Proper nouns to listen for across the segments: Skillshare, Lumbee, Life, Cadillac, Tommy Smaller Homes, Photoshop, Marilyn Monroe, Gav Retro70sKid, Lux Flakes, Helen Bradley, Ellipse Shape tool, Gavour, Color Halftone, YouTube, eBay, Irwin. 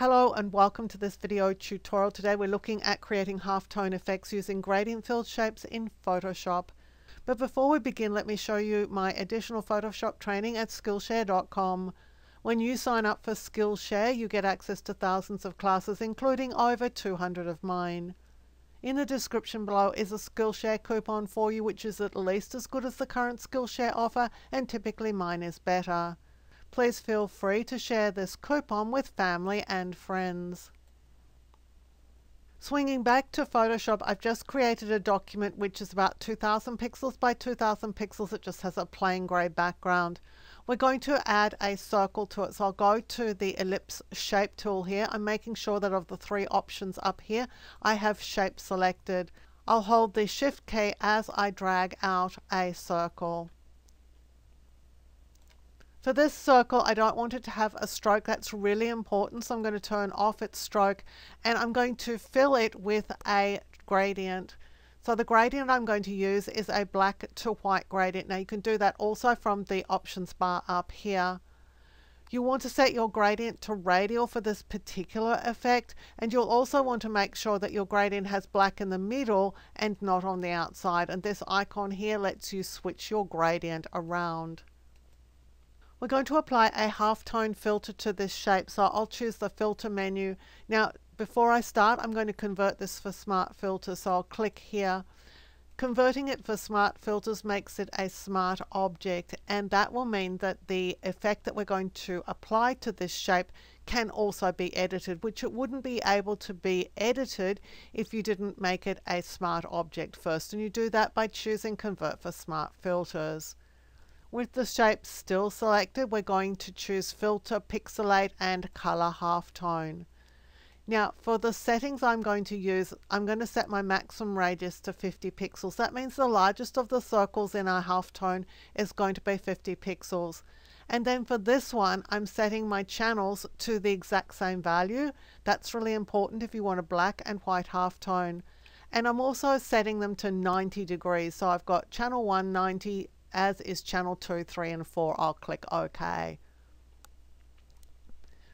Hello and welcome to this video tutorial. Today we're looking at creating halftone effects using gradient filled shapes in Photoshop. But before we begin, let me show you my additional Photoshop training at Skillshare.com. When you sign up for Skillshare, you get access to thousands of classes, including over 200 of mine. In the description below is a Skillshare coupon for you, which is at least as good as the current Skillshare offer, and typically mine is better. Please feel free to share this coupon with family and friends. Swinging back to Photoshop, I've just created a document which is about 2000 pixels by 2000 pixels. It just has a plain grey background. We're going to add a circle to it, so I'll go to the Ellipse Shape tool here. I'm making sure that of the three options up here, I have shape selected. I'll hold the Shift key as I drag out a circle. For this circle, I don't want it to have a stroke. That's really important, so I'm going to turn off its stroke and I'm going to fill it with a gradient. So the gradient I'm going to use is a black to white gradient. Now you can do that also from the options bar up here. You want to set your gradient to radial for this particular effect, and you'll also want to make sure that your gradient has black in the middle and not on the outside, and this icon here lets you switch your gradient around. We're going to apply a halftone filter to this shape, so I'll choose the filter menu. Now, before I start, I'm going to convert this for smart filters, so I'll click here. Converting it for smart filters makes it a smart object, and that will mean that the effect that we're going to apply to this shape can also be edited, which it wouldn't be able to be edited if you didn't make it a smart object first, and you do that by choosing convert for smart filters. With the shape still selected, we're going to choose Filter, Pixelate and Color Halftone. Now for the settings I'm going to use, I'm going to set my maximum radius to 50 pixels. That means the largest of the circles in our halftone is going to be 50 pixels. And then for this one, I'm setting my channels to the exact same value. That's really important if you want a black and white halftone. And I'm also setting them to 90 degrees. So I've got channel 1, 90, as is channel 2, 3 and 4. I'll click OK.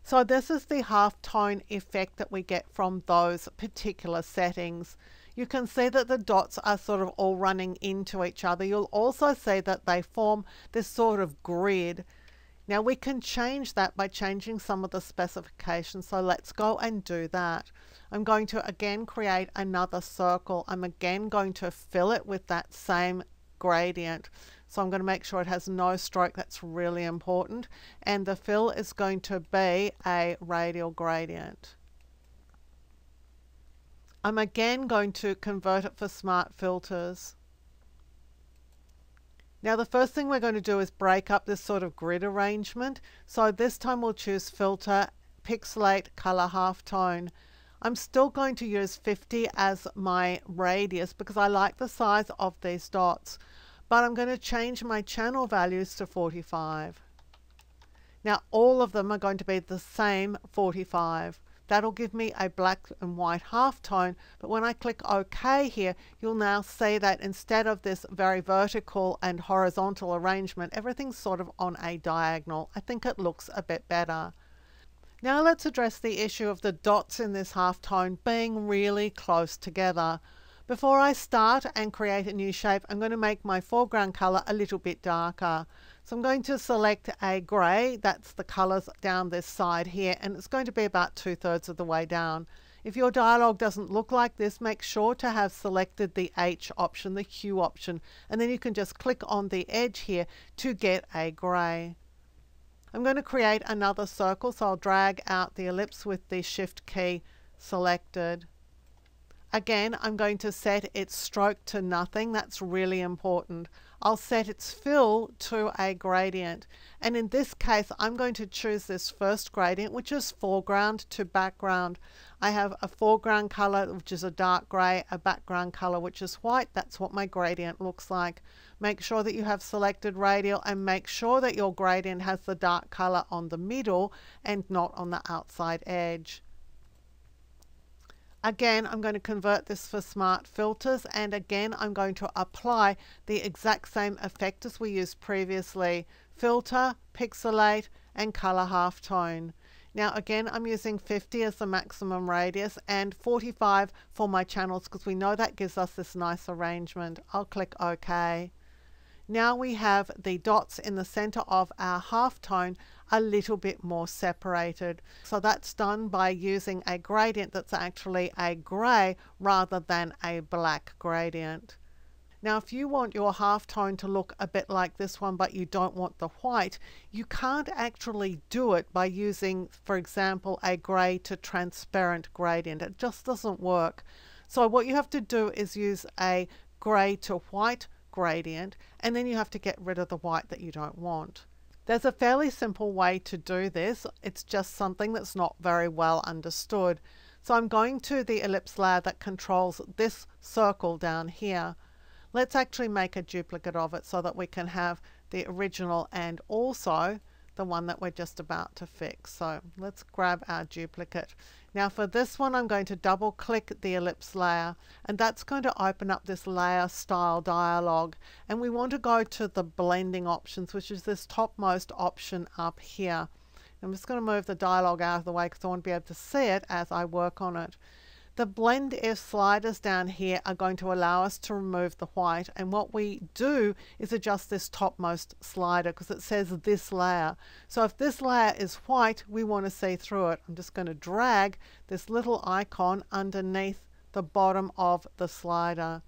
So this is the halftone effect that we get from those particular settings. You can see that the dots are sort of all running into each other. You'll also see that they form this sort of grid. Now we can change that by changing some of the specifications, so let's go and do that. I'm going to again create another circle. I'm again going to fill it with that same gradient. So I'm going to make sure it has no stroke. That's really important. And the fill is going to be a radial gradient. I'm again going to convert it for smart filters. Now the first thing we're going to do is break up this sort of grid arrangement. So this time we'll choose Filter, Pixelate, Color Halftone. I'm still going to use 50 as my radius because I like the size of these dots, but I'm going to change my channel values to 45. Now all of them are going to be the same 45. That'll give me a black and white halftone, but when I click OK here, you'll now see that instead of this very vertical and horizontal arrangement, everything's sort of on a diagonal. I think it looks a bit better. Now let's address the issue of the dots in this halftone being really close together. Before I start and create a new shape, I'm going to make my foreground color a little bit darker. So I'm going to select a grey, that's the colors down this side here, and it's going to be about 2/3 of the way down. If your dialog doesn't look like this, make sure to have selected the H option, the hue option, and then you can just click on the edge here to get a grey. I'm going to create another circle, so I'll drag out the ellipse with the Shift key selected. Again, I'm going to set its stroke to nothing. That's really important. I'll set its fill to a gradient. And in this case, I'm going to choose this first gradient, which is foreground to background. I have a foreground color, which is a dark gray, a background color, which is white. That's what my gradient looks like. Make sure that you have selected radial and make sure that your gradient has the dark color on the middle and not on the outside edge. Again, I'm going to convert this for smart filters, and again I'm going to apply the exact same effect as we used previously, Filter, Pixelate and Color Halftone. Now again, I'm using 50 as the maximum radius and 45 for my channels because we know that gives us this nice arrangement. I'll click OK. Now we have the dots in the center of our halftone a little bit more separated. So that's done by using a gradient that's actually a gray rather than a black gradient. Now if you want your halftone to look a bit like this one but you don't want the white, you can't actually do it by using, for example, a gray to transparent gradient. It just doesn't work. So what you have to do is use a gray to white gradient, and then you have to get rid of the white that you don't want. There's a fairly simple way to do this. It's just something that's not very well understood. So I'm going to the ellipse layer that controls this circle down here. Let's actually make a duplicate of it so that we can have the original and also the one that we're just about to fix. So let's grab our duplicate. Now for this one, I'm going to double click the ellipse layer, and that's going to open up this layer style dialog, and we want to go to the blending options, which is this topmost option up here. I'm just going to move the dialog out of the way because I want to be able to see it as I work on it. The blend if sliders down here are going to allow us to remove the white, and what we do is adjust this topmost slider because it says this layer. So if this layer is white, we want to see through it. I'm just going to drag this little icon underneath the bottom of the slider,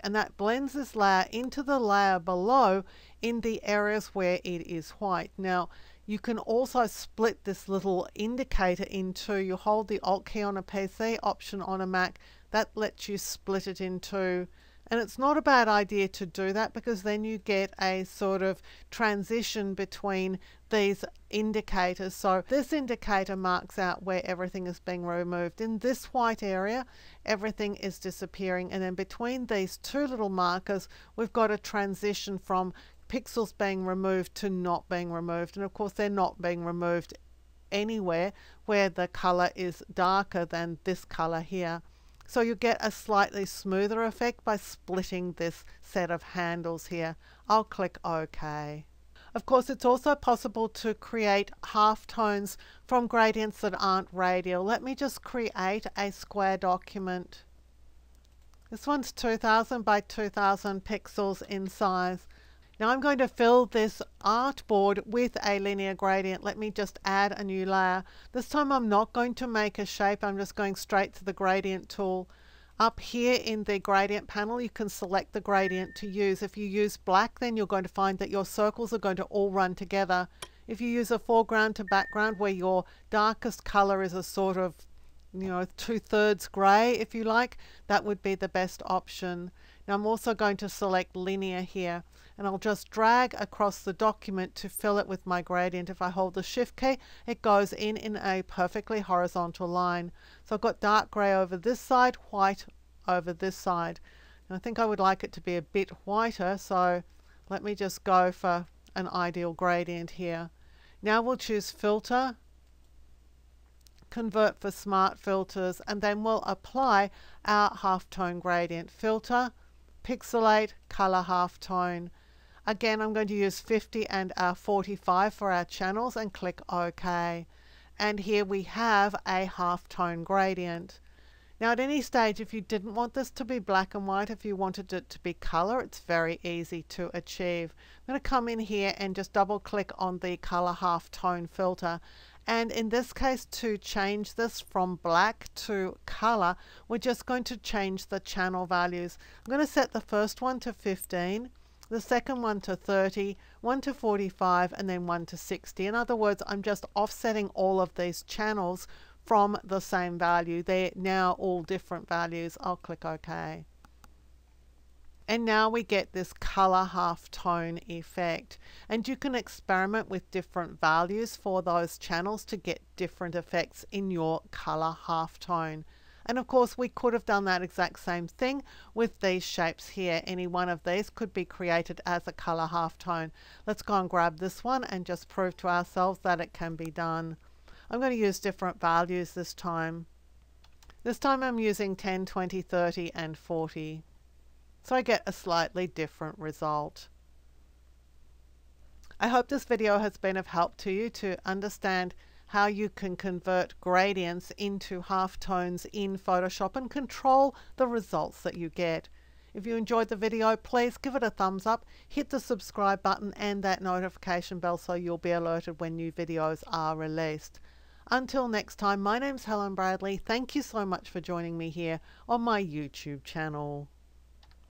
and that blends this layer into the layer below in the areas where it is white. Now you can also split this little indicator into, you hold the Alt key on a PC, Option on a Mac, that lets you split it into, and it's not a bad idea to do that because then you get a sort of transition between these indicators. So this indicator marks out where everything is being removed. In this white area, everything is disappearing, and then between these two little markers, we've got a transition from pixels being removed to not being removed, and of course they're not being removed anywhere where the color is darker than this color here. So you get a slightly smoother effect by splitting this set of handles here. I'll click OK. Of course, it's also possible to create halftones from gradients that aren't radial. Let me just create a square document. This one's 2000 by 2000 pixels in size. Now I'm going to fill this artboard with a linear gradient. Let me just add a new layer. This time I'm not going to make a shape, I'm just going straight to the gradient tool. Up here in the gradient panel, you can select the gradient to use. If you use black, then you're going to find that your circles are going to all run together. If you use a foreground to background where your darkest color is a sort of, you know, 2/3 gray, if you like, that would be the best option. Now I'm also going to select linear here, and I'll just drag across the document to fill it with my gradient. If I hold the shift key, it goes in a perfectly horizontal line. So I've got dark grey over this side, white over this side. And I think I would like it to be a bit whiter, so let me just go for an ideal gradient here. Now we'll choose filter, convert for smart filters, and then we'll apply our halftone gradient. Filter, pixelate, color halftone. Again, I'm going to use 50 and 45 for our channels and click OK. And here we have a halftone gradient. Now at any stage, if you didn't want this to be black and white, if you wanted it to be color, it's very easy to achieve. I'm going to come in here and just double click on the color halftone filter. And in this case, to change this from black to color, we're just going to change the channel values. I'm going to set the first one to 15, the second one to 30, one to 45, and then one to 60. In other words, I'm just offsetting all of these channels from the same value. They're now all different values. I'll click OK. And now we get this color halftone effect, and you can experiment with different values for those channels to get different effects in your color halftone. And of course, we could have done that exact same thing with these shapes here. Any one of these could be created as a color halftone. Let's go and grab this one and just prove to ourselves that it can be done. I'm going to use different values this time. This time I'm using 10, 20, 30 and 40. So I get a slightly different result. I hope this video has been of help to you to understand how you can convert gradients into halftones in Photoshop and control the results that you get. If you enjoyed the video, please give it a thumbs up, hit the subscribe button and that notification bell so you'll be alerted when new videos are released. Until next time, my name's Helen Bradley. Thank you so much for joining me here on my YouTube channel.